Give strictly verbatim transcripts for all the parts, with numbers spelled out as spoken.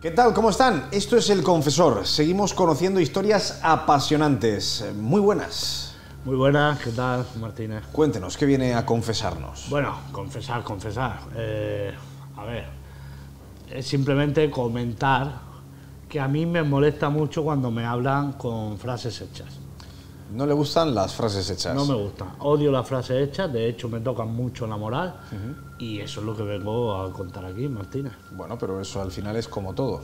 ¿Qué tal? ¿Cómo están? Esto es El Confesor. Seguimos conociendo historias apasionantes. Muy buenas. Muy buenas. ¿Qué tal, Martínez? Cuéntenos, ¿qué viene a confesarnos? Bueno, confesar, confesar. Eh, a ver, es simplemente comentar que a mí me molesta mucho cuando me hablan con frases hechas. ¿No le gustan las frases hechas? No me gustan. Odio las frases hechas, de hecho me tocan mucho la moral. Uh-huh. Y eso es lo que vengo a contar aquí, Martínez. Bueno, pero eso al final es como todo.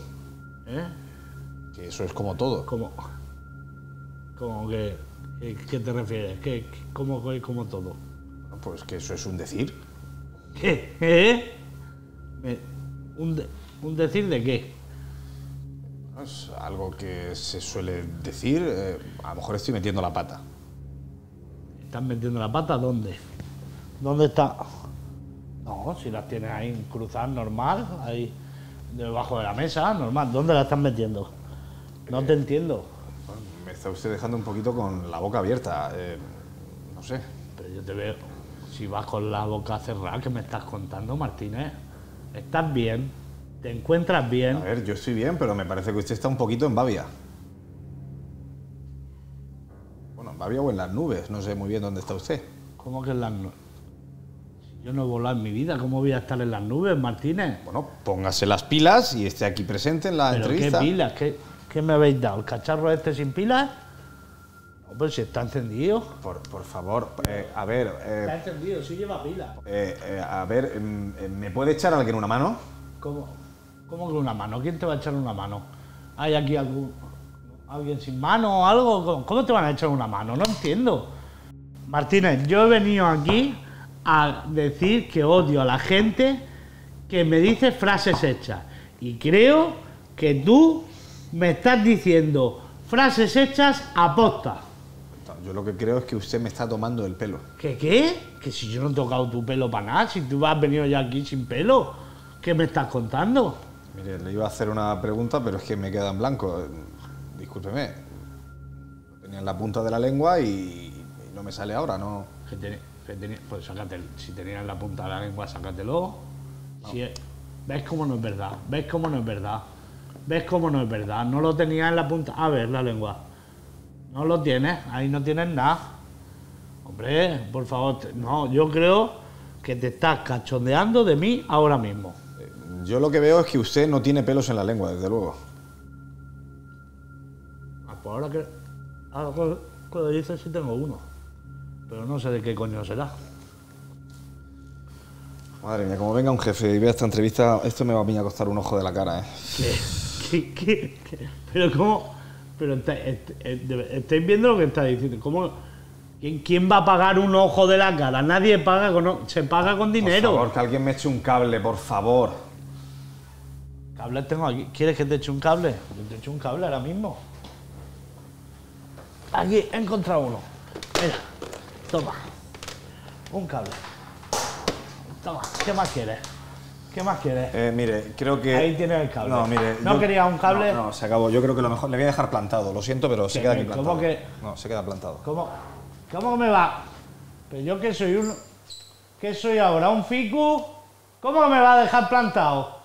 ¿Eh? Que eso es como todo. ¿Cómo? ¿Cómo que, que, que te refieres? ¿Qué, que, cómo, que, como todo? Bueno, pues que eso es un decir. ¿Qué? ¿Eh? ¿Un, de, un decir de qué? Es algo que se suele decir, eh, a lo mejor estoy metiendo la pata. ¿Estás metiendo la pata? ¿Dónde? ¿Dónde está? No, si las tienes ahí en cruzar normal, ahí debajo de la mesa, normal. ¿Dónde las estás metiendo? No eh, te entiendo. Me está usted dejando un poquito con la boca abierta, eh, no sé. Pero yo te veo, si vas con la boca cerrada, ¿qué me estás contando, Martínez? ¿Estás bien? ¿Te encuentras bien? A ver, yo estoy bien, pero me parece que usted está un poquito en babia. Bueno, en babia o en las nubes, no sé muy bien dónde está usted. ¿Cómo que en las nubes? Yo no he volado en mi vida, ¿cómo voy a estar en las nubes, Martínez? Bueno, póngase las pilas y esté aquí presente en la ¿Pero entrevista. ¿Qué pilas? ¿Qué, qué me habéis dado? ¿El cacharro este sin pilas? No, pues si está encendido. Por, por favor, eh, a ver... Eh, está encendido, sí lleva pilas. Eh, eh, a ver, eh, ¿me puede echar alguien una mano? ¿Cómo? ¿Cómo que una mano? ¿Quién te va a echar una mano? ¿Hay aquí algún, alguien sin mano o algo? ¿Cómo te van a echar una mano? No entiendo. Martínez, yo he venido aquí a decir que odio a la gente que me dice frases hechas. Y creo que tú me estás diciendo frases hechas a posta. Yo lo que creo es que usted me está tomando el pelo. ¿Qué qué? Que si yo no he tocado tu pelo para nada, si tú has venido ya aquí sin pelo, ¿qué me estás contando? Mire, le iba a hacer una pregunta, pero es que me queda en blanco. Discúlpeme. Tenía en la punta de la lengua y, y no me sale ahora, ¿no? Que ten, que ten, pues sácate, si tenías en la punta de la lengua, sácatelo. No. Si es, ¿ves cómo no es verdad? ¿Ves cómo no es verdad? ¿Ves cómo no es verdad? No lo tenías en la punta... A ver, la lengua. No lo tienes, ahí no tienes nada. Hombre, por favor, te, no, yo creo que te estás cachondeando de mí ahora mismo. Yo lo que veo es que usted no tiene pelos en la lengua, desde luego. Ah, pues ahora que... Ahora que lo dices sí tengo uno. Pero no sé de qué coño será. Madre mía, como venga un jefe y vea esta entrevista, esto me va a mí a costar un ojo de la cara, ¿eh? ¿Qué? ¿Qué? ¿Qué? ¿Qué? Pero cómo... Pero estáis está viendo lo que está diciendo. ¿Cómo? ¿Quién, ¿Quién va a pagar un ojo de la cara? Nadie paga con... Se paga con dinero. Por favor, que alguien me eche un cable, por favor. ¿Cables tengo aquí? ¿Quieres que te eche un cable? Yo te echo un cable ahora mismo. Aquí he encontrado uno. Mira, toma. Un cable. Toma, ¿qué más quieres? ¿Qué más quieres? Eh, mire, creo que... Ahí tienes el cable. No, mire... ¿No yo... querías un cable? No, no, se acabó. Yo creo que lo mejor... Le voy a dejar plantado, lo siento, pero se queda aquí plantado. ¿Cómo que...? No, se queda plantado. ¿Cómo? ¿Cómo me va? Pero yo que soy un... ¿Qué soy ahora? ¿Un ficu? ¿Cómo me va a dejar plantado?